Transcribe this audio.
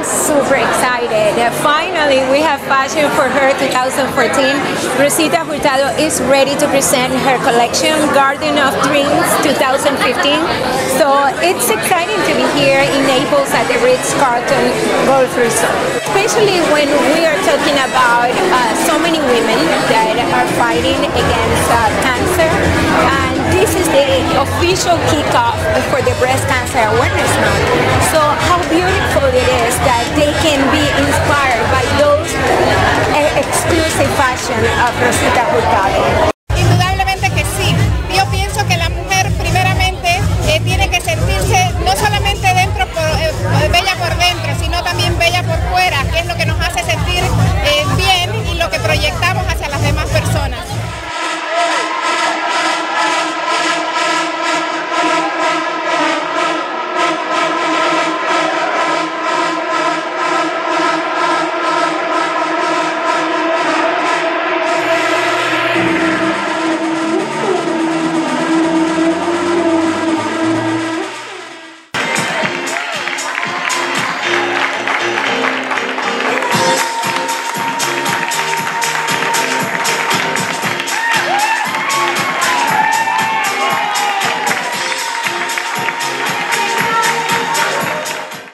I'm super excited. Finally, we have Fashion for Her 2014. Rosita Hurtado is ready to present her collection, Garden of Dreams 2015. So it's exciting to be here in Naples at the Ritz-Carlton Golf Resort. Especially when we are talking about so many women that are fighting against cancer. And this is the official kickoff for the Breast Cancer Awareness Month. So how beautiful it is that they can be inspired by those exclusive fashion of Rosita Hurtado.